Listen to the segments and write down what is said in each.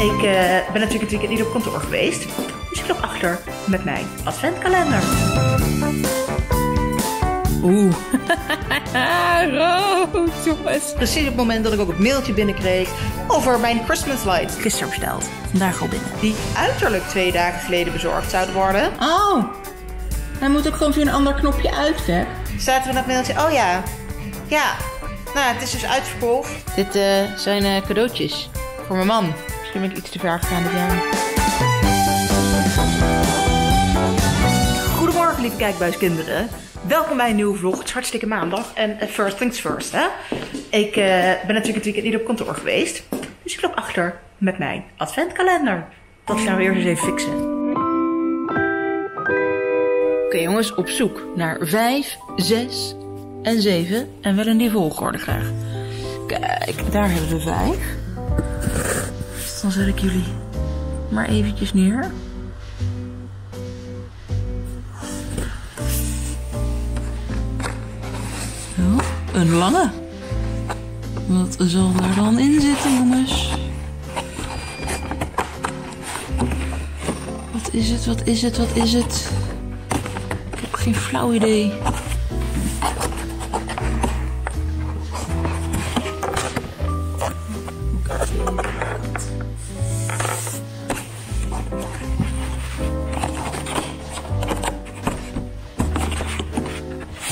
Ik ben natuurlijk het weekend niet op kantoor geweest. Dus ik loop achter met mijn adventkalender. Oeh, rood, jongens. Precies op het moment dat ik ook het mailtje binnenkreeg over mijn Christmas lights. Gisteren besteld, vandaag al binnen. Die uiterlijk 2 dagen geleden bezorgd zouden worden. Oh, hij moet ook gewoon via een ander knopje uit, hè? Staat er in dat mailtje, oh ja. Ja, nou het is dus uitverkocht. Dit zijn cadeautjes voor mijn man. Misschien ben ik iets te ver gegaan dit jaar. Goedemorgen lieve kijkbuiskinderen. Welkom bij een nieuwe vlog. Het is hartstikke maandag en first things first, hè. Ik ben natuurlijk het weekend niet op kantoor geweest. Dus ik loop achter met mijn adventkalender. Dat gaan we eerst eens even fixen. Oké, jongens, op zoek naar 5, 6 en 7. En wel in die volgorde graag. Kijk, daar hebben we 5. Dus dan zet ik jullie maar eventjes neer. Een lange. Wat zal daar dan in zitten, jongens? Wat is het, wat is het, wat is het? Ik heb geen flauw idee.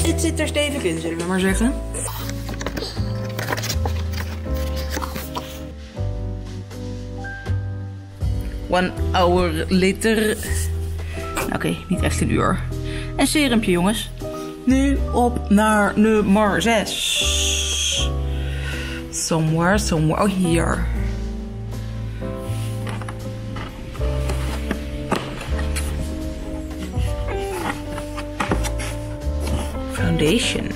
Het zit er stevig in, zullen we maar zeggen. One hour later. Oké, niet echt een uur. En serumpje, jongens. Nu op naar nummer 6. Somewhere, somewhere. Oh, hier. Foundation.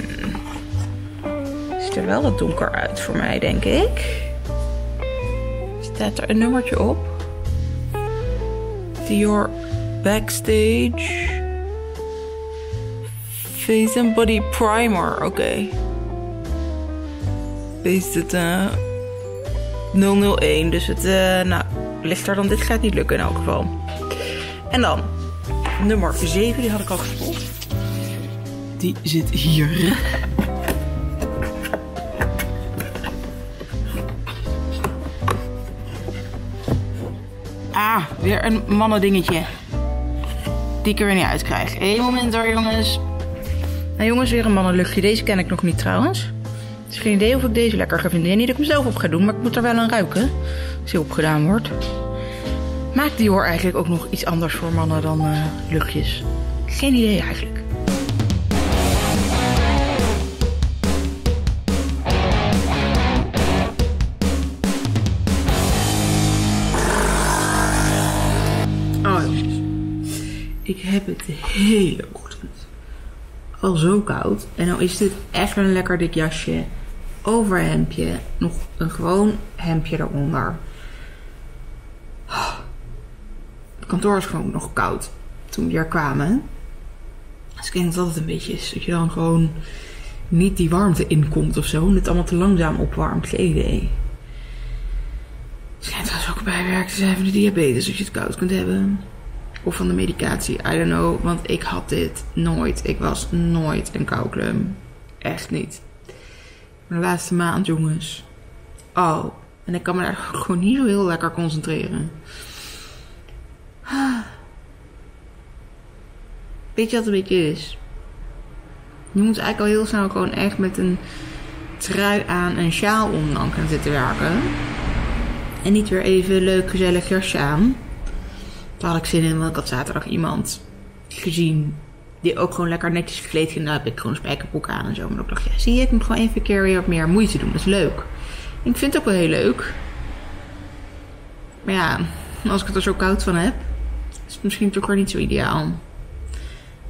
Ziet er wel wat donker uit voor mij, denk ik. Staat er een nummertje op? Dior Backstage Face and Body Primer. Oké. Is het 001. Dus het nou, lichter dan dit gaat niet lukken in elk geval. En dan nummer 7, die had ik al gespot. Die zit hier. Ah, weer een mannendingetje. Die ik er weer niet uit krijg. Eén moment hoor, jongens. Nou jongens, weer een mannenluchtje. Deze ken ik nog niet trouwens. Het is geen idee of ik deze lekker ga vinden. Niet dat ik hem zelf op ga doen, maar ik moet er wel aan ruiken. Als die opgedaan wordt. Maakt die hoor eigenlijk ook nog iets anders voor mannen dan luchtjes? Geen idee eigenlijk. Ik heb het de hele ochtend al zo koud. En nou is dit even een lekker dik jasje. Overhemdje. Nog een gewoon hemdje eronder. Het kantoor is gewoon nog koud. Toen we hier kwamen. Dus ik denk dat het een beetje is. Dat je dan gewoon niet die warmte inkomt of zo. En het allemaal te langzaam opwarmt. Geen idee. Het schijnt trouwens ook bijwerking te zijn van de diabetes. Dat je het koud kunt hebben. Of van de medicatie, I don't know. Want ik had dit nooit. Ik was nooit een koukleum. Echt niet. Maar de laatste maand, jongens. Oh. En ik kan me daar gewoon niet zo heel lekker concentreren. Weet je wat het een beetje is? Je moet eigenlijk al heel snel gewoon echt met een trui aan en sjaal om dan gaan zitten werken. En niet weer even leuk gezellig jasje aan. Daar had ik zin in, want ik had zaterdag iemand gezien die ook gewoon lekker netjes gekleed ging. Daar heb ik gewoon een spijkerbroek aan en zo. Maar ik dacht, ja, zie je, ik moet gewoon even een keer weer wat meer moeite doen. Dat is leuk. En ik vind het ook wel heel leuk. Maar ja, als ik het er zo koud van heb, is het misschien toch weer niet zo ideaal.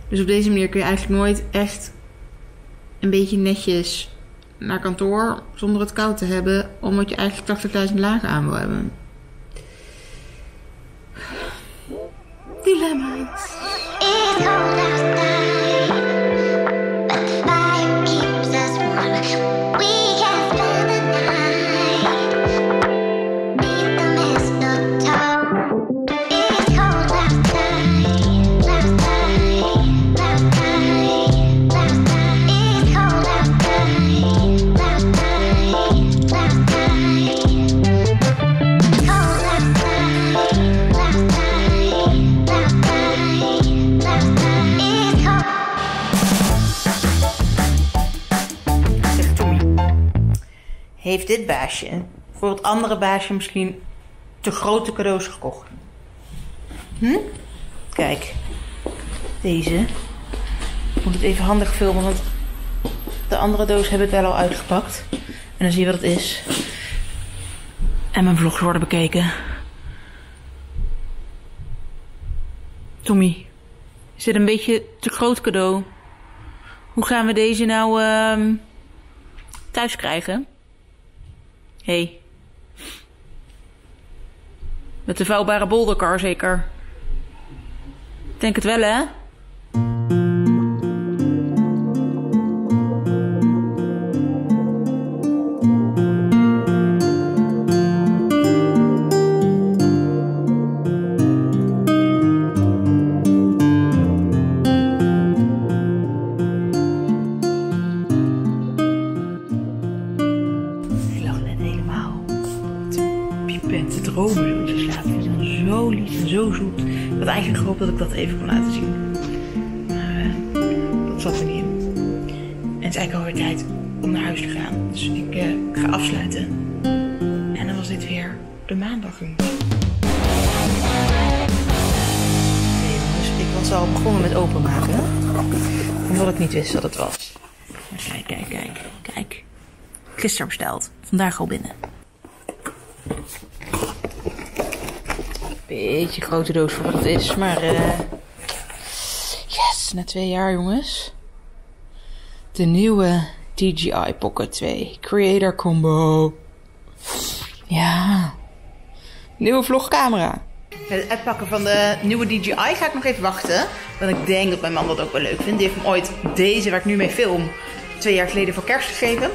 Dus op deze manier kun je eigenlijk nooit echt een beetje netjes naar kantoor zonder het koud te hebben. Omdat je eigenlijk 80.000 lagen aan wil hebben. Dilemma's. heeft dit baasje voor het andere baasje misschien te grote cadeaus gekocht. Kijk. Deze. Ik moet het even handig filmen, want de andere doos heb ik wel al uitgepakt. En dan zie je wat het is. En mijn vlogs worden bekeken. Tommy, is dit een beetje te groot cadeau? Hoe gaan we deze nou thuis krijgen? Hé. Hey. Met de vouwbare bolderkar zeker. Ik denk het wel, hè? Ik hoop dat ik dat even kon laten zien. Maar dat zat er niet in. En het is eigenlijk alweer tijd om naar huis te gaan. Dus ik ga afsluiten. En dan was dit weer de maandag, jongens. Ik was al begonnen met openmaken. Omdat ik niet wist wat het was. Maar kijk, kijk, kijk, kijk. Gisteren besteld. Vandaag al binnen. Beetje grote doos voor wat het is, maar yes, na 2 jaar jongens. De nieuwe DJI Pocket 2 Creator Combo. Ja. Nieuwe vlogcamera. Met het uitpakken van de nieuwe DJI ga ik nog even wachten. Want ik denk dat mijn man dat ook wel leuk vindt. Die heeft me ooit deze waar ik nu mee film 2 jaar geleden voor kerst gegeven.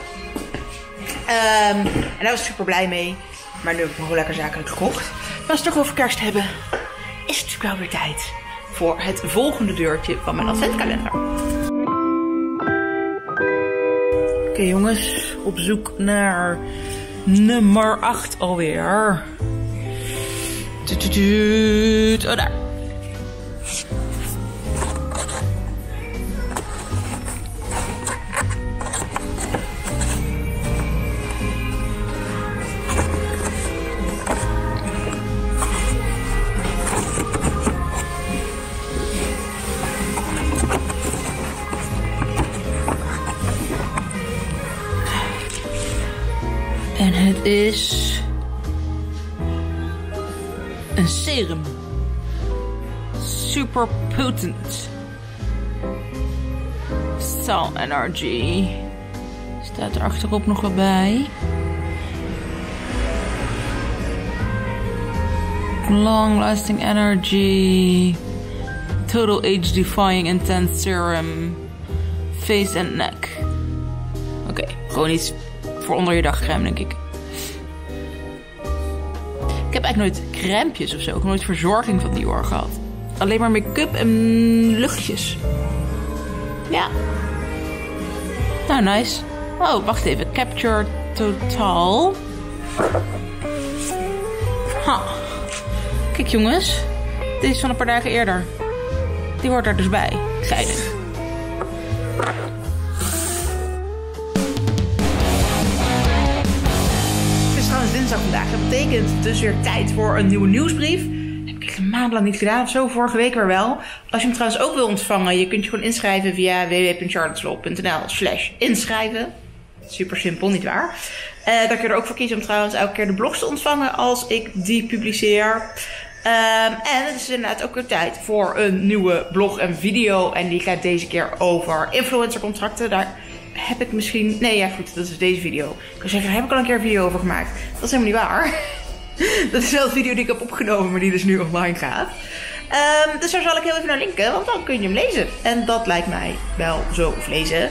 En daar was ik super blij mee. Maar nu heb ik nog lekker zakelijk gekocht. Maar als we het toch over kerst hebben, is het natuurlijk wel weer tijd voor het volgende deurtje van mijn adventkalender. Oké, jongens, op zoek naar nummer 8 alweer. Oh, daar. En het is een serum, super potent sound energy, staat er achterop nog wel bij. Long lasting energy, total age defying intense serum, face and neck. Oké, gewoon iets voor onder je dagcrème, denk ik. Ik heb eigenlijk nooit crèmpjes of zo. Ik heb nooit verzorging van Dior gehad. Alleen maar make-up en luchtjes. Ja. Nou, nice. Oh, wacht even. Capture Total. Ha. Kijk, jongens. Dit is van een paar dagen eerder. Die hoort er dus bij. Geinig. Vandaag. Dat betekent dus weer tijd voor een nieuwe nieuwsbrief. Dat heb ik echt een maand lang niet gedaan of zo, vorige week weer wel. Als je hem trouwens ook wil ontvangen, je kunt je gewoon inschrijven via www.charlotteslaw.nl/inschrijven. Super simpel, nietwaar? Daar kun je er ook voor kiezen om trouwens elke keer de blogs te ontvangen als ik die publiceer. En het is inderdaad ook weer tijd voor een nieuwe blog en video. En die gaat deze keer over influencercontracten. Daar heb ik misschien... Nee, ja goed, dat is deze video. Ik kan zeggen, daar heb ik al een keer een video over gemaakt. Dat is helemaal niet waar. Dat is wel de video die ik heb opgenomen, maar die dus nu online gaat. Dus daar zal ik heel even naar linken, want dan kun je hem lezen. En dat lijkt mij wel zo. Of lezen.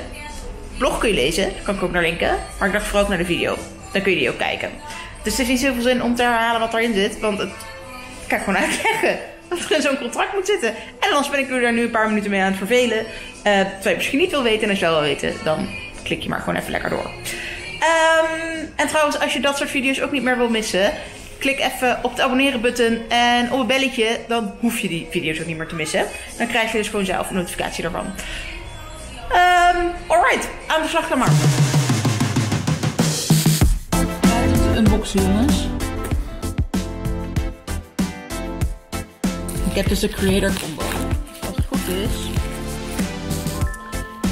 Blog kun je lezen, daar kan ik ook naar linken. Maar ik dacht vooral ook naar de video. Dan kun je die ook kijken. Dus het heeft niet zoveel zin om te herhalen wat daarin zit, want het kan ik gewoon uitleggen. Dat er in zo'n contract moet zitten. En anders ben ik er nu een paar minuten mee aan het vervelen. Terwijl je misschien niet wil weten. En als je wel wil weten, dan klik je maar gewoon even lekker door. En trouwens, als je dat soort video's ook niet meer wil missen, klik even op de abonneren button en op het belletje. Dan hoef je die video's ook niet meer te missen. Dan krijg je dus gewoon zelf een notificatie daarvan. Alright, aan de slag dan maar. boxen, jongens. Ik heb dus de Creator Combo. Als het goed is.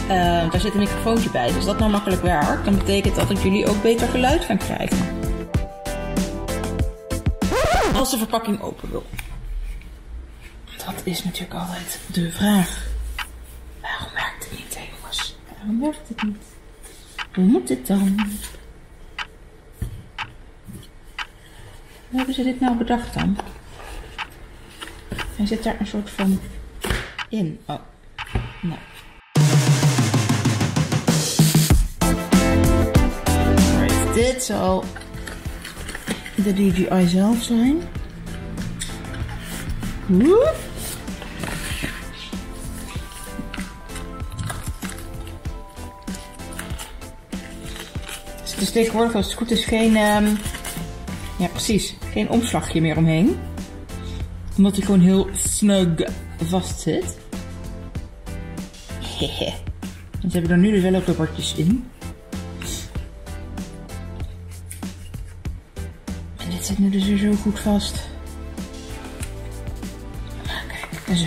Daar zit een microfoontje bij. Dus als dat nou makkelijk werkt, dan betekent dat jullie ook beter geluid gaan krijgen. Als de verpakking open wil. Dat is natuurlijk altijd de vraag. Waarom werkt het niet, hè, jongens? Waarom werkt het niet? Hoe moet dit dan? Hoe hebben ze dit nou bedacht dan? Hij zit daar een soort van in. Oh, nou. Right. Dit zal de DJI zelf zijn. Woep. Dus tegenwoordig, als het goed is, geen, ja, precies, geen omslagje meer omheen. Omdat hij gewoon heel snug vast zit. Hehe. Want ze hebben er nu dus wel ook robbertjes in. En dit zit nu dus weer zo goed vast. Nou, kijk, zo.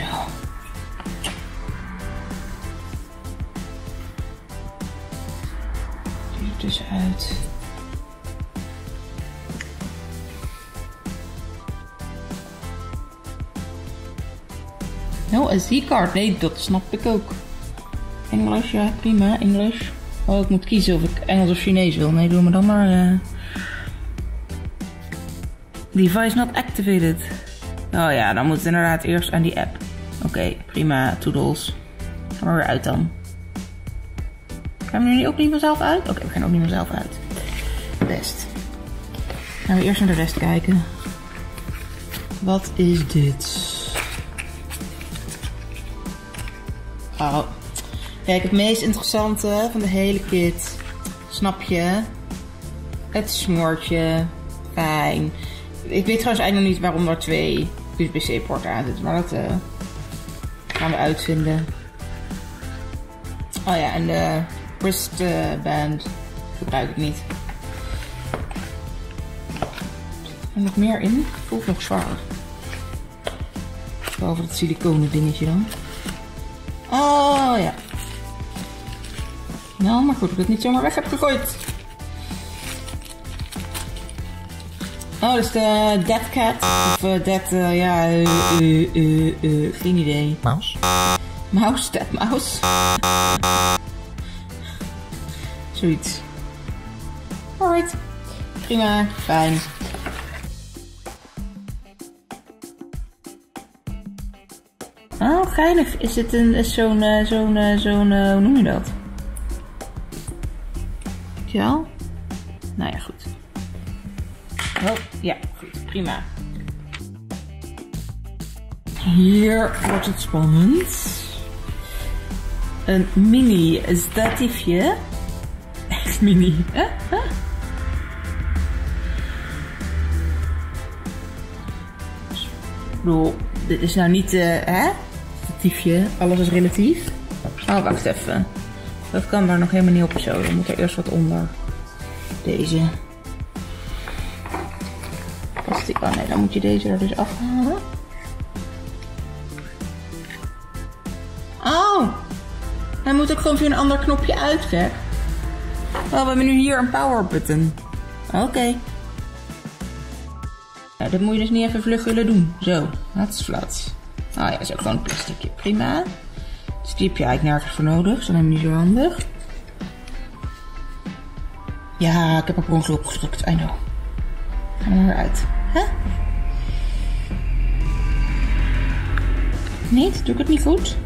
Dus uit. No, een SD-card. Nee, dat snap ik ook. Engels, ja, prima. Engels. Oh, ik moet kiezen of ik Engels of Chinees wil. Nee, doe me dan maar. Device not activated. Oh ja, dan moet het inderdaad eerst aan die app. Oké, prima. Toodles. Ga maar weer uit dan. Gaan we nu ook niet vanzelf uit? Oké, we gaan ook niet vanzelf uit. Best. Gaan we eerst naar de rest kijken. Wat is dit? Oh. Kijk, het meest interessante van de hele kit. Snap je? Het smoortje. Fijn. Ik weet trouwens eigenlijk nog niet waarom er 2 USB-C-poorten aan zitten. Maar dat gaan we uitvinden. Oh ja, en de wristband gebruik ik niet. Zit er nog meer in? Voelt nog zwaar. Behalve dat siliconen dingetje dan. Oh ja. Nou, maar goed dat ik het niet zomaar weg heb gegooid. Oh, dat is de Dead Cat. Of Dead, ja, geen idee. Mouse. Mouse, Dead Mouse. Zoiets. Alright. Prima. Fijn. Oh, geinig. Is dit hoe noem je dat? Ja. Nou ja, goed. Oh, ja, goed. Prima. Hier wordt het spannend. Een mini statiefje. Echt mini, hè? Huh? Bro, dit is nou niet, hè? Statiefje, alles is relatief. Oh, wacht even. Dat kan daar nog helemaal niet op zo. Dan moet er eerst wat onder. Deze. Past die? Oh nee, dan moet je deze er dus afhalen. Oh! Hij moet ook gewoon via een ander knopje uit, gek. Oh, we hebben nu hier een power button. Oké. Nou, dat moet je dus niet even vlug willen doen. Zo, dat is flat. Oh ja, dat is ook gewoon een plasticje. Prima. Dus die heb je eigenlijk nergens voor nodig. Dat is helemaal niet zo handig. Ja, ik heb er per ongeluk opgedrukt. I know. Ga er weer uit. Hè? Huh? Niet? Doe ik het niet goed?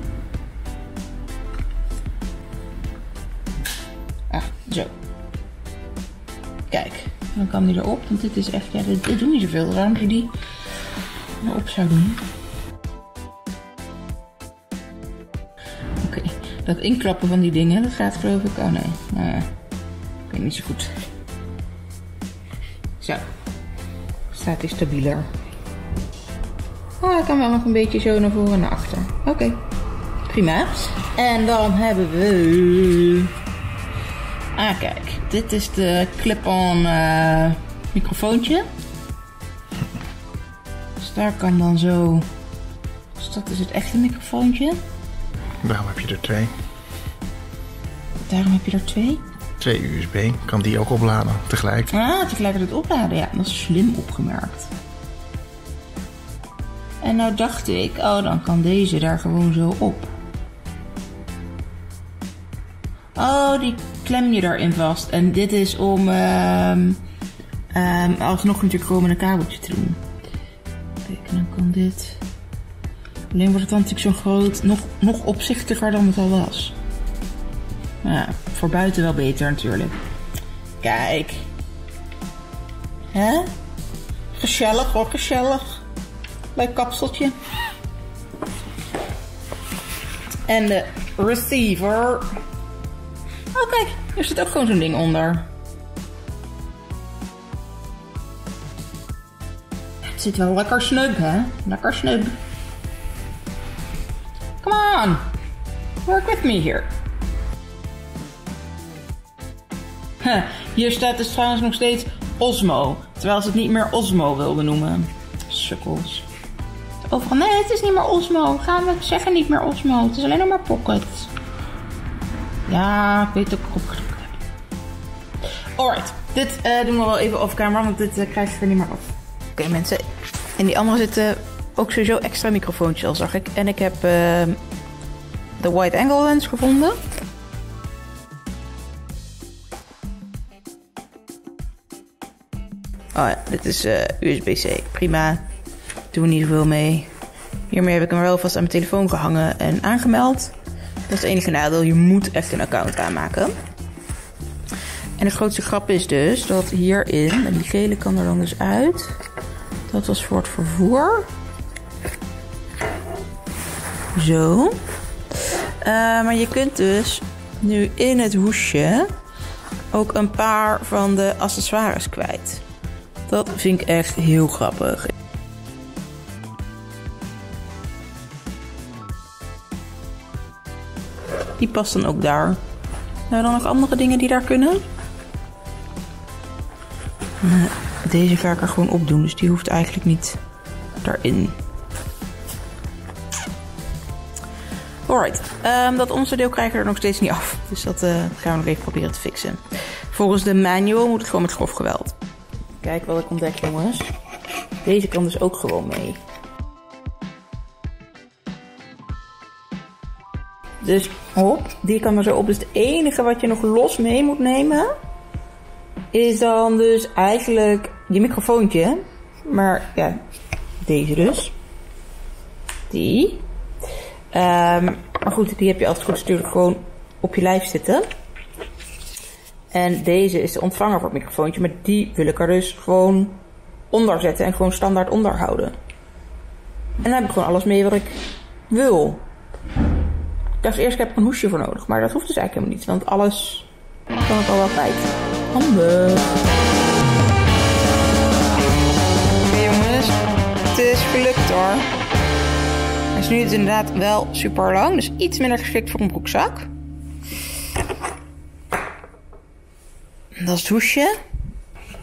Zo. Kijk, dan kan die erop, want dit is echt, ja, dit doet niet zoveel. Daarom je die erop zou doen. Oké, dat inklappen van die dingen, dat gaat geloof ik, oh nee, nou ja, ik weet niet zo goed. Zo, staat hij stabieler. Ah, ik kan wel nog een beetje zo naar voren en naar achter. Oké, prima. En dan hebben we... Ah, kijk, dit is de clip-on microfoontje. Dus daar kan dan zo... Dus dat is het echte microfoontje. Daarom heb je er twee. Daarom heb je er twee? Twee USB. Kan die ook opladen tegelijk? Ah, tegelijkertijd opladen. Ja, dat is slim opgemerkt. En nou dacht ik, oh, dan kan deze daar gewoon zo op. Oh, die klem je daarin vast. En dit is om alsnog natuurlijk gewoon met een kabeltje te doen. Kijk, dan kan dit. Alleen wordt het dan natuurlijk zo groot, nog opzichtiger dan het al was. Nou ja, voor buiten wel beter natuurlijk. Kijk. Hè? Gezellig, hoor, gezellig. Leuk kapseltje. En de receiver. Oh kijk, hier zit ook gewoon zo'n ding onder. Het zit wel lekker snug, hè? Lekker snug. Come on, work with me here. Huh, hier staat dus trouwens nog steeds Osmo, terwijl ze het niet meer Osmo wil benoemen. Sukkels. Overal, nee, het is niet meer Osmo. Gaan we zeggen niet meer Osmo. Het is alleen nog maar Pocket. Ja, ik weet het ook opgedrukt. Alright, dit doen we wel even off camera, want dit krijg ik er niet meer af. Oké mensen, in die andere zitten ook sowieso extra microfoontjes al, zag ik. En ik heb de wide angle lens gevonden. Oh ja, dit is USB-C, prima. Doe er niet zoveel mee. Hiermee heb ik hem wel vast aan mijn telefoon gehangen en aangemeld. Dat is het enige nadeel, je moet echt een account aanmaken. En de grootste grap is dus dat hierin, en die gele kan er dan dus uit. Dat was voor het vervoer. Zo. Maar je kunt dus nu in het hoesje ook een paar van de accessoires kwijt. Dat vind ik echt heel grappig. Die past dan ook daar. Nou, dan nog andere dingen die daar kunnen. Deze ga ik er gewoon op doen, dus die hoeft eigenlijk niet daarin. Alright, dat onderdeel krijgen we er nog steeds niet af. Dus dat gaan we nog even proberen te fixen. Volgens de manual moet het gewoon met grof geweld. Kijk wat ik ontdek, jongens. Deze kan dus ook gewoon mee. Dus hop, die kan er zo op. Dus het enige wat je nog los mee moet nemen is dan dus eigenlijk je microfoontje. Maar ja, deze dus. Die. Maar goed, die heb je altijd goed natuurlijk gewoon op je lijf zitten. En deze is de ontvanger voor het microfoontje. Maar die wil ik er dus gewoon onder zetten en gewoon standaard onder houden. En dan heb ik gewoon alles mee wat ik wil. Ik dacht eerst, ik heb een hoesje voor nodig, maar dat hoeft dus eigenlijk helemaal niet, want alles kan ik al wel kwijt. Handig. Oké jongens, het is gelukt hoor. Hij is nu inderdaad wel super lang, dus iets minder geschikt voor een broekzak. Dat is het hoesje.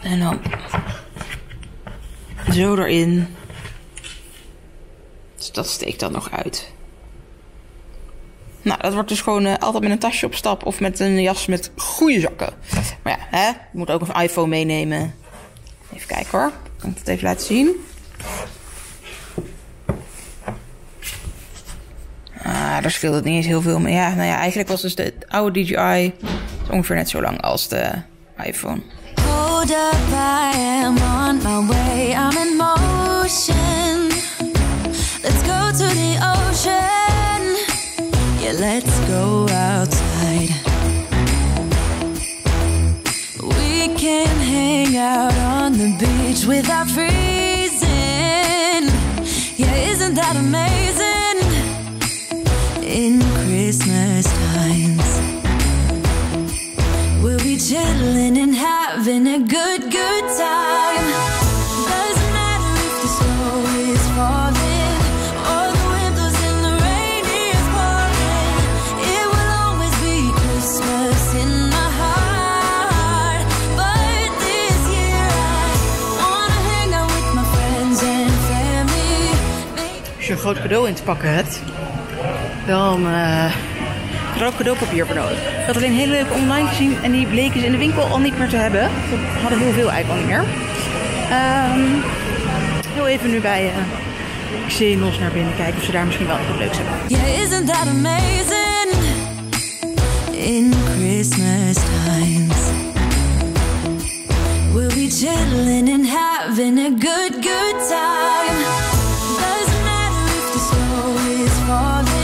En dan zo erin. Dus dat steekt dan nog uit. Nou, dat wordt dus gewoon altijd met een tasje op stap of met een jas met goede zakken. Maar ja, hè? Je moet ook een iPhone meenemen. Even kijken hoor. Kan ik het even laten zien? Ah, daar scheelt het niet eens heel veel mee. Ja, nou ja, eigenlijk was dus de oude DJI ongeveer net zo lang als de iPhone. Hold up, I am on my way. I'm in motion. Let's go to the ocean. Let's go outside. We can hang out on the beach without freezing. Yeah, isn't that amazing? In Christmas times, we'll be chilling and having a good, good time. Doesn't matter if the snow is falling. In my heart, but this year I je een groot cadeau in te pakken hebt, dan er ook cadeaupapier voor nodig. Ik had alleen heel leuk online gezien en die bleken ze in de winkel al niet meer te hebben. We hadden heel veel eigenlijk al niet meer. Heel even nu bij Xenos naar binnen kijken of ze daar misschien wel wat leuks hebben. Yeah, isn't that amazing? In Christmas times we'll be chilling and having a good time. Doesn't matter if the snow is falling.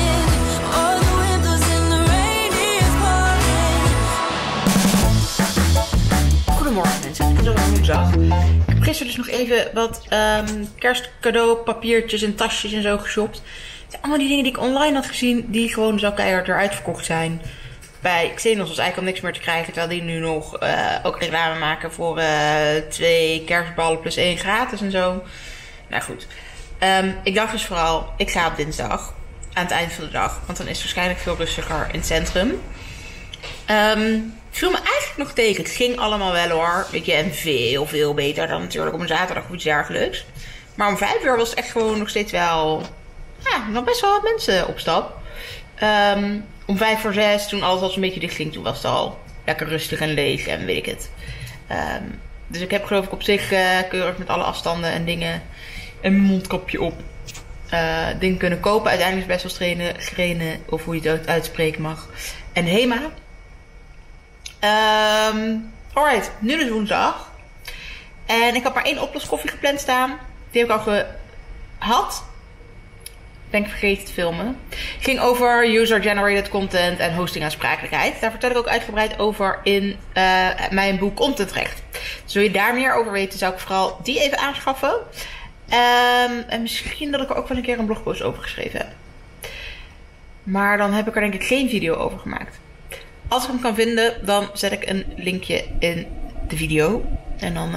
Goedemorgen mensen, het is alweer woensdag. Ik heb gisteren dus nog even wat kerstcadeau papiertjes en tasjes en zo geshopt. Het zijn allemaal die dingen die ik online had gezien die gewoon zo keihard eruit verkocht zijn. Bij Xenos was eigenlijk al niks meer te krijgen, terwijl die nu nog ook reclame maken voor 2 kerstballen plus 1 gratis en zo. Nou goed, ik dacht dus vooral, ik ga op dinsdag aan het eind van de dag, want dan is het waarschijnlijk veel rustiger in het centrum. Het viel me eigenlijk nog tegen. Het ging allemaal wel hoor. Weet je, en veel beter dan natuurlijk op een zaterdag of iets dergelijks. Maar om 5 uur was het echt gewoon nog steeds wel... Ja, nog best wel wat mensen op stap. Om 5 voor 6, toen alles al een beetje dicht ging, toen was het al lekker rustig en leeg en weet ik het. Dus ik heb geloof ik op zich keurig met alle afstanden en dingen en mijn mondkapje op dingen kunnen kopen. Uiteindelijk is best wel grenen, of hoe je het uitspreken mag. En HEMA... Alright, nu dus woensdag. En ik had maar 1 oplos koffie gepland staan. Die heb ik al gehad. Ben ik vergeten te filmen. Het ging over user-generated content en hostingaansprakelijkheid. Daar vertel ik ook uitgebreid over in mijn boek Contentrecht. Dus wil je daar meer over weten, zou ik vooral die even aanschaffen. En misschien dat ik er ook wel een keer een blogpost over geschreven heb. Maar dan heb ik er denk ik geen video over gemaakt. Als ik hem kan vinden, dan zet ik een linkje in de video. En dan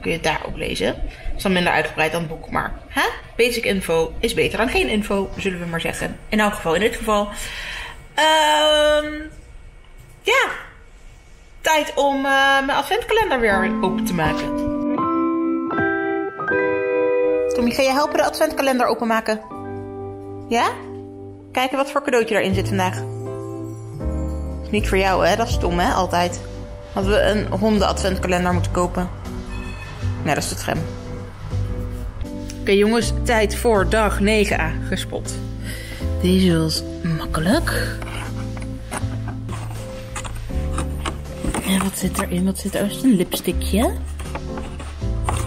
kun je het daar ook lezen. Het is dan minder uitgebreid dan het boek, maar hè? Basic info is beter dan geen info, zullen we maar zeggen. In elk geval, in dit geval. Ja, tijd om mijn adventkalender weer open te maken. Tommy, ga je helpen de adventkalender openmaken? Ja? Kijken wat voor cadeautje daarin zit vandaag. Niet voor jou, hè? Dat is stom, hè? Altijd. Hadden we een honden-adventkalender moeten kopen. Nee, dat is de tram. Oké, jongens. Tijd voor dag 9a. Gespot. Deze was makkelijk. En wat zit erin? Wat zit er? Is het een lipstickje?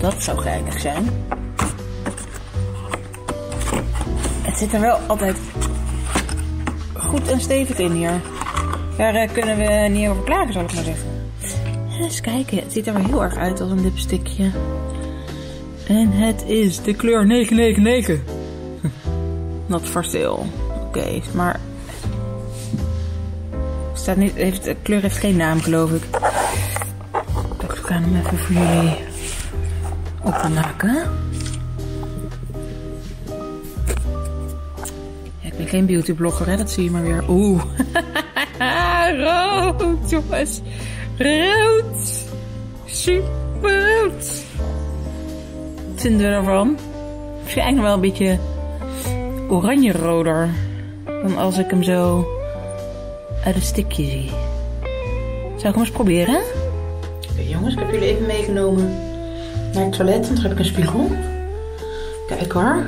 Dat zou geinig zijn. Het zit er wel altijd goed en stevig in hier. Daar kunnen we niet over klagen, zal ik maar zeggen. Eens kijken, het ziet er wel heel erg uit als een lipstickje. En het is de kleur 999. Not for sale. Oké, maar... Staat niet, de kleur heeft geen naam, geloof ik. Ik ga hem even voor jullie openmaken. Ja, ik ben geen beautyblogger, hè? Dat zie je maar weer. Oeh... Rood, jongens. Rood. Super rood. Wat vinden we daarvan? Ik vind eigenlijk wel een beetje oranje-roder dan als ik hem zo uit een stikje zie. Zou ik hem eens proberen? Oké, jongens, ik heb jullie even meegenomen naar het toilet. Want daar heb ik een spiegel. Kijk hoor.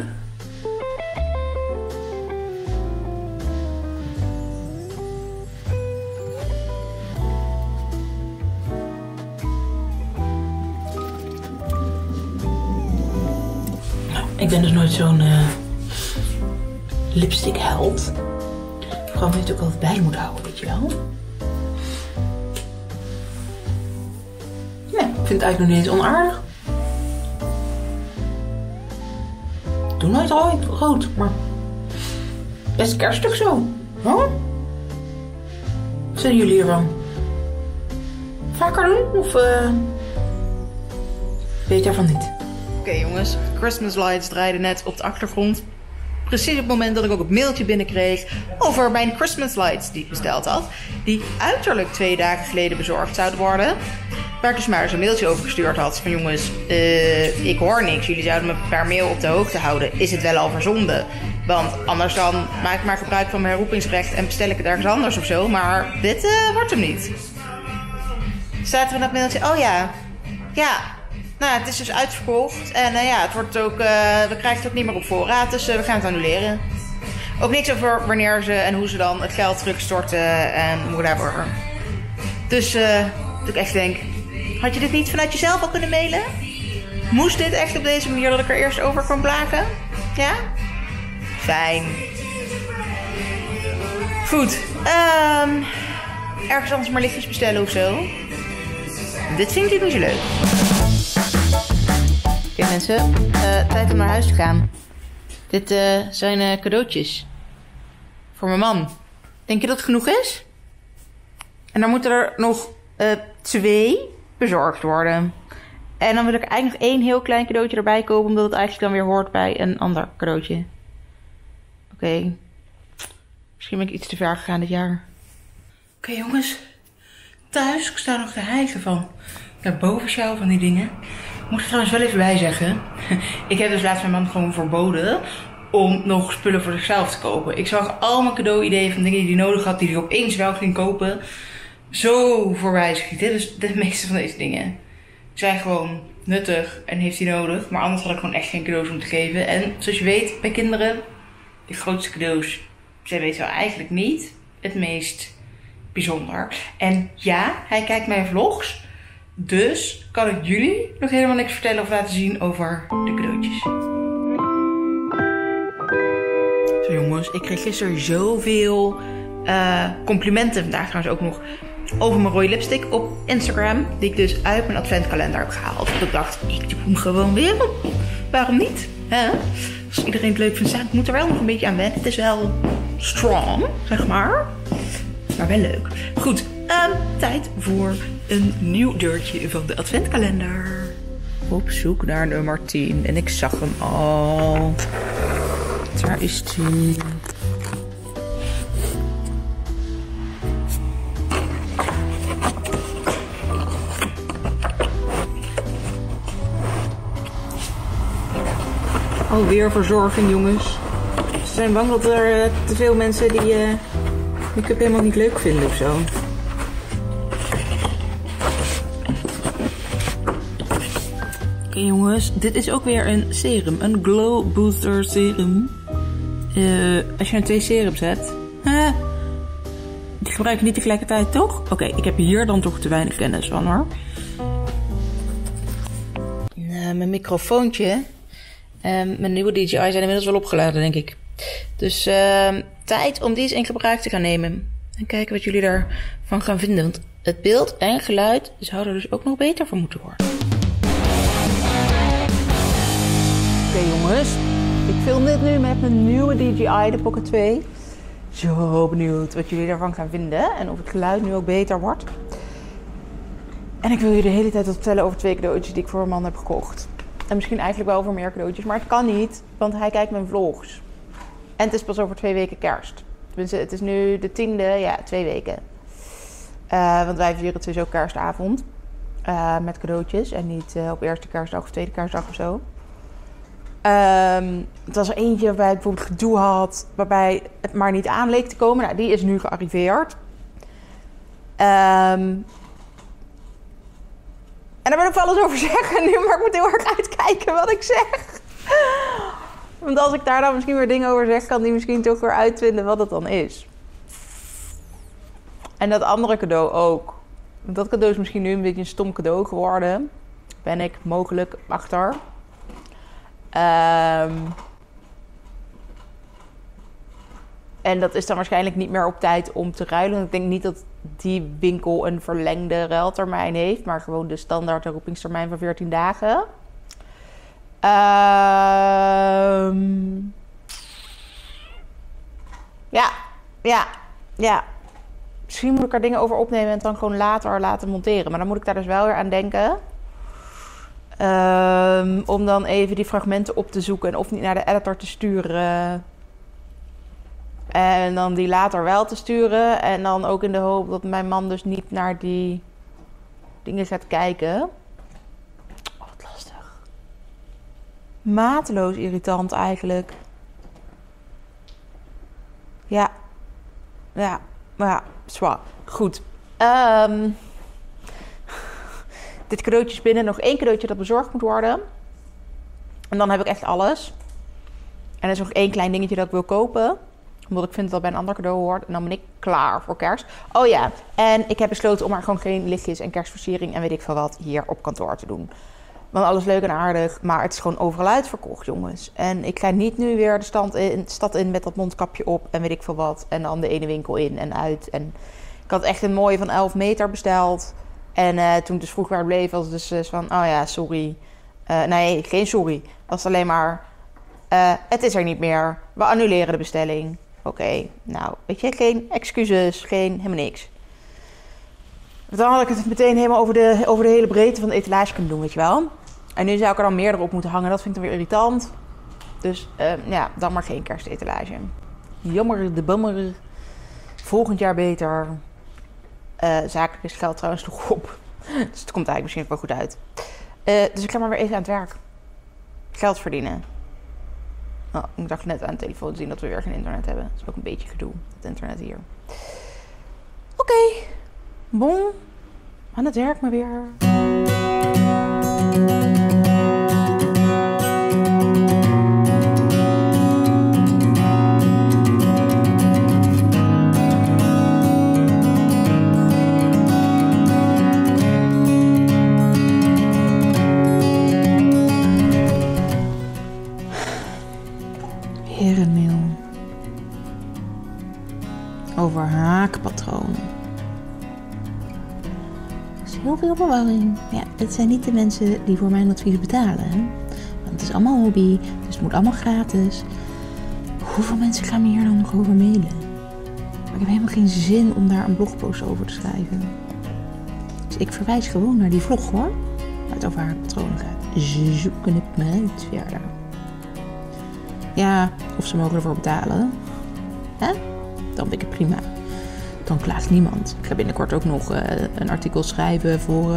Ik ben dus nooit zo'n lipstick held. Vooral omdat je het ook altijd bij moet houden, weet je wel. Ja, ik vind het eigenlijk nog niet eens onaardig. Ik doe nooit rood, maar best kerstig zo. Huh? Wat zijn jullie hiervan? Vaker doen of weet daarvan niet? Oké, jongens, Christmas lights draaiden net op de achtergrond. Precies op het moment dat ik ook het mailtje binnenkreeg over mijn Christmas lights die ik besteld had. Die uiterlijk 2 dagen geleden bezorgd zouden worden. waar ik dus maar eens een mailtje over gestuurd had. Van jongens, ik hoor niks. Jullie zouden me per mail op de hoogte houden. Is het wel al verzonden? Want anders dan maak ik maar gebruik van mijn herroepingsrecht en bestel ik het ergens anders of zo. Maar dit wordt hem niet. Staat er in dat mailtje, oh ja, ja. Nou, het is dus uitverkocht. En ja, het wordt ook, we krijgen het ook niet meer op voorraad. Dus we gaan het annuleren. Ook niks over wanneer ze en hoe ze dan het geld terugstorten en whatever. Dus dat ik echt denk, had je dit niet vanuit jezelf al kunnen mailen? Moest dit echt op deze manier dat ik er eerst over kwam blaken? Ja? Fijn. Goed. Ergens anders maar lichtjes bestellen of zo. Dit vind ik niet zo leuk. Oké mensen, tijd om naar huis te gaan. Dit zijn cadeautjes. Voor mijn man. Denk je dat het genoeg is? En dan moeten er nog 2 bezorgd worden. En dan wil ik eigenlijk nog 1 heel klein cadeautje erbij kopen. Omdat het eigenlijk dan weer hoort bij een ander cadeautje. Oké. Misschien ben ik iets te ver gegaan dit jaar. Oké jongens. Thuis, ik sta nog te hijgen van. Naar boven sjouwen van die dingen. Ik moet er trouwens wel even bij zeggen. Ik heb dus laatst mijn man gewoon verboden om nog spullen voor zichzelf te kopen. Ik zag al mijn cadeau-ideeën van dingen die hij nodig had, die hij opeens wel ging kopen. Zo voorbij schieten. Dus de meeste van deze dingen zijn gewoon nuttig en heeft hij nodig. Maar anders had ik gewoon echt geen cadeaus om te geven. En zoals je weet, bij kinderen, de grootste cadeaus zijn meestal eigenlijk niet het meest bijzonder. En ja, hij kijkt mijn vlogs. Dus kan ik jullie nog helemaal niks vertellen of laten zien over de cadeautjes. Zo jongens, ik kreeg gisteren zoveel complimenten. Vandaag trouwens ook nog over mijn rode lipstick op Instagram. Die ik dus uit mijn adventkalender heb gehaald. Dus ik dacht, ik doe hem gewoon weer. Waarom niet? Hè? Als iedereen het leuk vindt, ik moet er wel nog een beetje aan wennen. Het is wel strong, zeg maar. Maar wel leuk. Goed. Tijd voor een nieuw deurtje van de adventkalender. Op zoek naar nummer 10. En ik zag hem al. Daar is die. Alweer verzorging, jongens. Ze zijn bang dat er te veel mensen die make-up helemaal niet leuk vinden of zo. Oké jongens, dit is ook weer een serum. Een Glow Booster Serum. Als je nou 2 serums hebt. Die gebruik je niet tegelijkertijd, toch? Oké, ik heb hier dan toch te weinig kennis van, hoor. Mijn microfoontje. Mijn nieuwe DJI zijn inmiddels wel opgeladen, denk ik. Dus tijd om die eens in gebruik te gaan nemen. En kijken wat jullie daarvan gaan vinden. Want het beeld en geluid zouden er dus ook nog beter van moeten worden. Oké jongens, ik film dit nu met mijn nieuwe DJI, de Pocket 2. Zo benieuwd wat jullie daarvan gaan vinden en of het geluid nu ook beter wordt. En ik wil jullie de hele tijd wat vertellen over 2 cadeautjes die ik voor mijn man heb gekocht. En misschien eigenlijk wel over meer cadeautjes, maar het kan niet, want hij kijkt mijn vlogs. En het is pas over 2 weken kerst. Tenminste, het is nu de 10e, ja, 2 weken. Want wij vieren dus ook kerstavond met cadeautjes en niet op eerste kerstdag of tweede kerstdag of zo. Het was er eentje waarbij ik bijvoorbeeld gedoe had, waarbij het maar niet aan leek te komen. Nou, die is nu gearriveerd. En daar wil ik wel alles over zeggen nu, maar ik moet heel erg uitkijken wat ik zeg. Want als ik daar dan misschien weer dingen over zeg, kan die misschien toch weer uitvinden wat het dan is. En dat andere cadeau ook. Want dat cadeau is misschien nu een beetje een stom cadeau geworden. Ben ik mogelijk achter. En dat is dan waarschijnlijk niet meer op tijd om te ruilen. Want ik denk niet dat die winkel een verlengde ruiltermijn heeft. Maar gewoon de standaard roepingstermijn van 14 dagen. Ja. Misschien moet ik er dingen over opnemen en dan gewoon later laten monteren. Maar dan moet ik daar dus wel weer aan denken. Om dan even die fragmenten op te zoeken en of niet naar de editor te sturen. En dan die later wel te sturen. En dan ook in de hoop dat mijn man dus niet naar die dingen gaat kijken. Oh, wat lastig. Mateloos irritant eigenlijk. Ja. Ja. Maar ja, zwaar. Goed. Dit cadeautje is binnen. Nog één cadeautje dat bezorgd moet worden. En dan heb ik echt alles. En er is nog één klein dingetje dat ik wil kopen. Omdat ik vind dat dat bij een ander cadeau hoort. En dan ben ik klaar voor kerst. Oh ja, en ik heb besloten om maar gewoon geen lichtjes en kerstversiering en weet ik veel wat hier op kantoor te doen. Want alles leuk en aardig, maar het is gewoon overal uitverkocht, jongens. En ik ga niet nu weer de stad in met dat mondkapje op en weet ik veel wat. En dan de ene winkel in en uit. En ik had echt een mooie van 11 meter besteld. En toen het dus vroeg waar bleef, was het dus van, oh ja, sorry. Nee, geen sorry. Was alleen maar, het is er niet meer. We annuleren de bestelling. Oké, nou, weet je, geen excuses, geen helemaal niks. Dan had ik het meteen helemaal over de hele breedte van de etalage kunnen doen, weet je wel. En nu zou ik er dan meerdere op moeten hangen, dat vind ik dan weer irritant. Dus ja, dan maar geen kerstetalage. Jammer de bummer. Volgend jaar beter. Zakelijk is geld trouwens toch op. Dus het komt eigenlijk misschien wel goed uit. Dus ik ga maar weer even aan het werk. Geld verdienen. Oh, ik dacht net aan de telefoon te zien dat we weer geen internet hebben. Dat is ook een beetje gedoe, het internet hier. Oké. Bon. Aan het werk maar weer. Over haakpatroon. Er is heel veel verwarring. Ja, het zijn niet de mensen die voor mijn advies betalen. Hè? Want het is allemaal hobby, dus het moet allemaal gratis. Hoeveel mensen gaan me hier dan nog over mailen? Maar ik heb helemaal geen zin om daar een blogpost over te schrijven. Dus ik verwijs gewoon naar die vlog hoor. Waar het over haakpatroon gaat. Ze zoeken het me uit verder. Ja, of ze mogen ervoor betalen. Hè? Dan ben ik het prima. Dan klaagt niemand. Ik ga binnenkort ook nog een artikel schrijven voor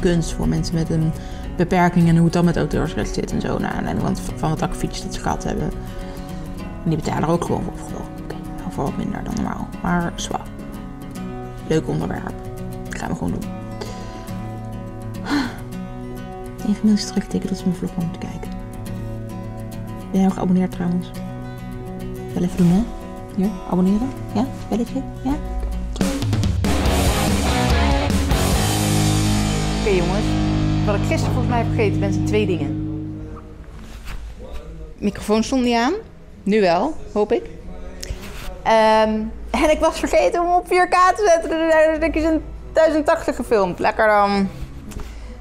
kunst. Voor mensen met een beperking. En hoe het dan met auteursrecht zit en zo. Naar aanleiding van het akkefiets dat ze gehad hebben. En die betalen er ook gewoon voor. Oké, nou voor wat minder dan normaal. Maar zwa. Leuk onderwerp. Dat gaan we gewoon doen. Inmiddels is terugteken dat ze mijn vlog moeten kijken. Ben jij al geabonneerd trouwens? Wel even doen hè? Ja, abonneren. Ja, belletje. Ja. Oké, jongens. Wat ik gisteren volgens mij vergeten ben, zijn twee dingen. Microfoon stond niet aan. Nu wel, hoop ik. En ik was vergeten om op 4K te zetten. Dus daar heb ik eens in 1080 gefilmd. Lekker dan.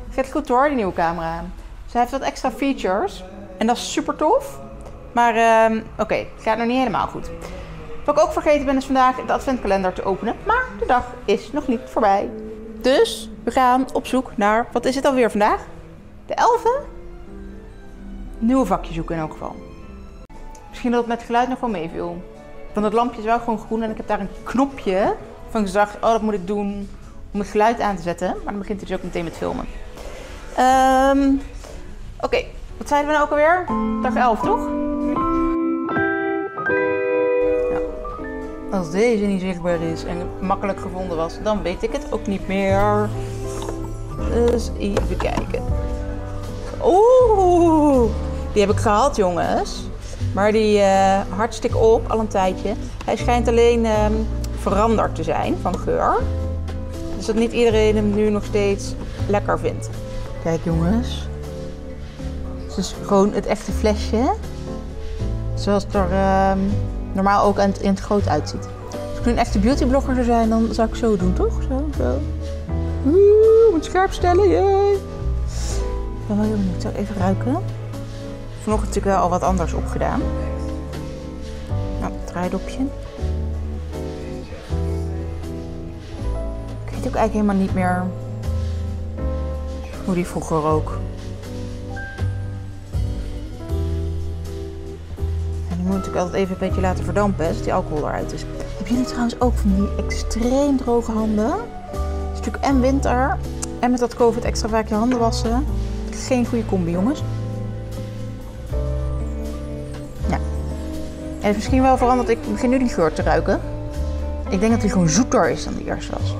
Gaat goed hoor, die nieuwe camera. Ze heeft wat extra features. En dat is super tof. Maar oké, het gaat nog niet helemaal goed. Wat ik ook vergeten ben is vandaag de adventkalender te openen. Maar de dag is nog niet voorbij. Dus we gaan op zoek naar... Wat is het alweer vandaag? De 11e? Nieuwe vakje zoeken in elk geval. Misschien dat het met geluid nog wel meeviel. Want het lampje is wel gewoon groen en ik heb daar een knopje. Van ik dacht, oh dat moet ik doen om het geluid aan te zetten. Maar dan begint hij dus ook meteen met filmen. Oké, wat zeiden we nou ook alweer? Dag 11 toch? Als deze niet zichtbaar is en makkelijk gevonden was, dan weet ik het ook niet meer. Dus even kijken. Oeh, die heb ik gehad jongens. Maar die hartstikke op, al een tijdje. Hij schijnt alleen veranderd te zijn van geur. Dus dat niet iedereen hem nu nog steeds lekker vindt. Kijk jongens. Het is gewoon het echte flesje. Zoals er... normaal ook in het groot uitziet. Als ik nu een echte beautyblogger zou zijn, dan zou ik zo doen, toch? Zo. Moet scherp stellen, jee! Ik ben wel heel benieuwd. Zou ik even ruiken? Vanochtend natuurlijk wel al wat anders opgedaan. Nou, draaidopje. Ik weet ook eigenlijk helemaal niet meer hoe die vroeger rook. Moet ik altijd even een beetje laten verdampen, zodat die alcohol eruit is. Heb jullie trouwens ook van die extreem droge handen? Dus natuurlijk en winter en met dat COVID extra vaak je handen wassen. Geen goede combi, jongens. Ja. En het is misschien wel veranderd. Ik begin nu die geur te ruiken. Ik denk dat die gewoon zoeter is dan de eerste was.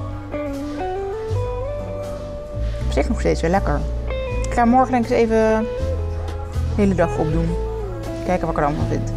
Op zich nog steeds weer lekker. Ik ga morgen denk ik eens even de hele dag opdoen. Kijken wat ik er allemaal vind.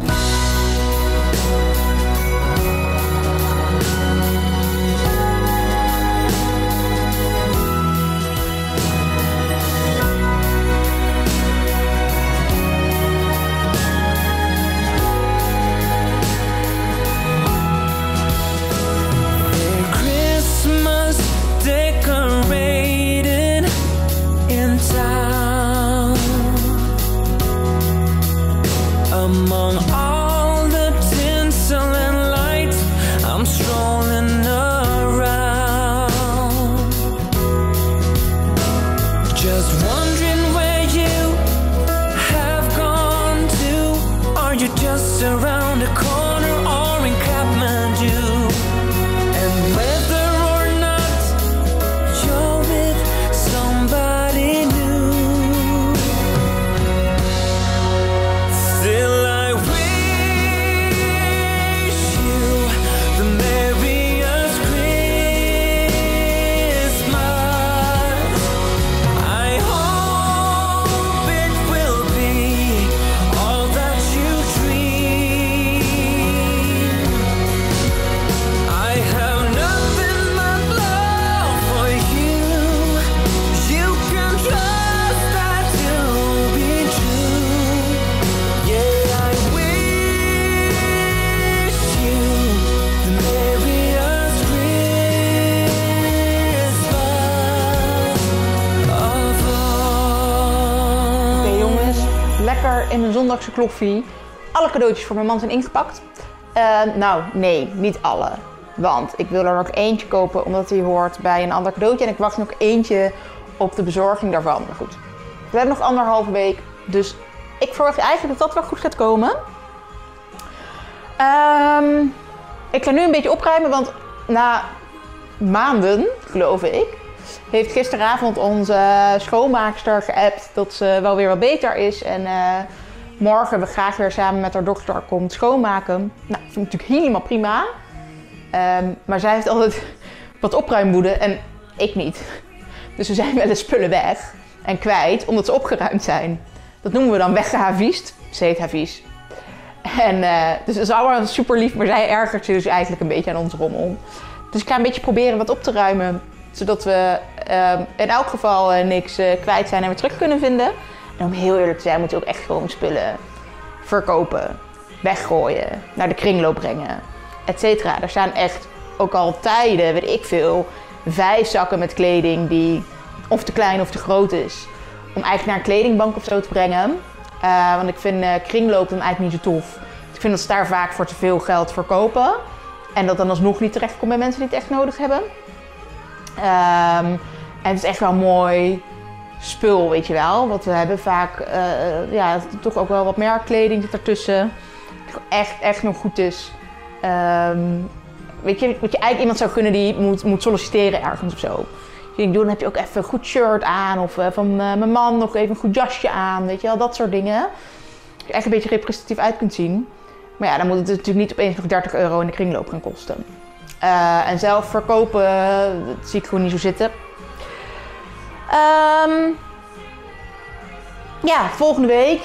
In een zondagse kloffie. Alle cadeautjes voor mijn man zijn ingepakt. Nou, nee, niet alle. Want ik wil er nog eentje kopen omdat die hoort bij een ander cadeautje. En ik wacht nog eentje op de bezorging daarvan. Maar goed, we hebben nog anderhalve week. Dus ik verwacht eigenlijk dat dat wel goed gaat komen. Ik ga nu een beetje opruimen, want na maanden, geloof ik, heeft gisteravond onze schoonmaakster geappt dat ze wel weer wat beter is. En morgen we graag weer samen met haar dochter komt schoonmaken. Nou, dat vind ik natuurlijk helemaal prima. Maar zij heeft altijd wat opruimwoede en ik niet. Dus we zijn wel eens spullen weg en kwijt omdat ze opgeruimd zijn. Dat noemen we dan weggehaviest. Ze heet havies. En dus dat is allemaal super lief, maar zij ergert zich dus eigenlijk een beetje aan ons rommel. Dus ik ga een beetje proberen wat op te ruimen, zodat we in elk geval niks kwijt zijn en weer terug kunnen vinden. En om heel eerlijk te zijn moet je ook echt gewoon spullen verkopen, weggooien, naar de kringloop brengen, etc. Er staan echt ook al tijden, weet ik veel, 5 zakken met kleding die of te klein of te groot is. Om eigenlijk naar een kledingbank of zo te brengen. Want ik vind kringloop dan eigenlijk niet zo tof. Ik vind dat ze daar vaak voor te veel geld verkopen. En dat dan alsnog niet terecht komt bij mensen die het echt nodig hebben. En het is echt wel een mooi spul, weet je wel. Want we hebben vaak ja, toch ook wel wat merkkleding zit ertussen. Die echt nog goed is. Weet je, wat je eigenlijk iemand zou kunnen die moet solliciteren ergens of zo. Dus dan heb je ook even een goed shirt aan. Of van mijn man nog even een goed jasje aan. Weet je wel, dat soort dingen. Dat je echt een beetje representatief uit kunt zien. Maar ja, dan moet het natuurlijk niet opeens nog €30 in de kringloop gaan kosten. En zelf verkopen, dat zie ik gewoon niet zo zitten. Ja, volgende week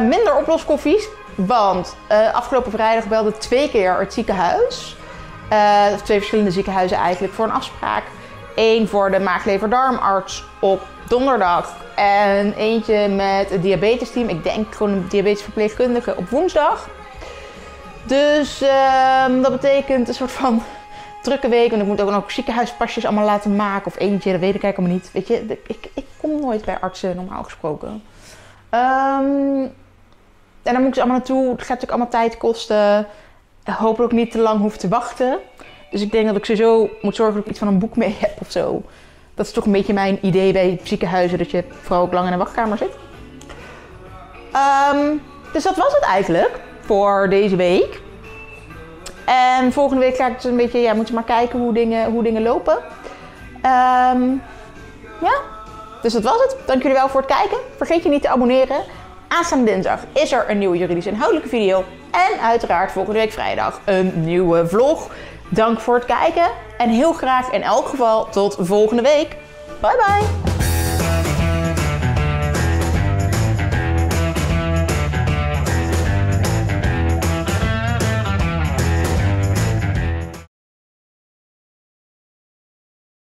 minder oploskoffies. Want afgelopen vrijdag belde 2 keer het ziekenhuis. 2 verschillende ziekenhuizen eigenlijk voor een afspraak. 1 voor de maag-lever-darmarts op donderdag. En eentje met het diabetesteam. Ik denk gewoon een diabetesverpleegkundige op woensdag. Dus dat betekent een soort van drukke week, want ik moet ook nog ziekenhuispasjes allemaal laten maken. Of eentje, dat weet ik eigenlijk allemaal niet. Weet je, ik kom nooit bij artsen, normaal gesproken. En dan moet ik ze allemaal naartoe. Het gaat natuurlijk allemaal tijd kosten. Hopelijk niet te lang hoef te wachten. Dus ik denk dat ik sowieso moet zorgen dat ik iets van een boek mee heb of zo. Dat is toch een beetje mijn idee bij ziekenhuizen, dat je vooral ook lang in de wachtkamer zit. Dus dat was het eigenlijk voor deze week. En volgende week ga ik dus een beetje, ja, moet je maar kijken hoe dingen lopen. Ja, dus dat was het. Dank jullie wel voor het kijken. Vergeet je niet te abonneren. Aanstaande dinsdag is er een nieuwe juridisch inhoudelijke video. En uiteraard volgende week vrijdag een nieuwe vlog. Dank voor het kijken. En heel graag in elk geval tot volgende week. Bye bye!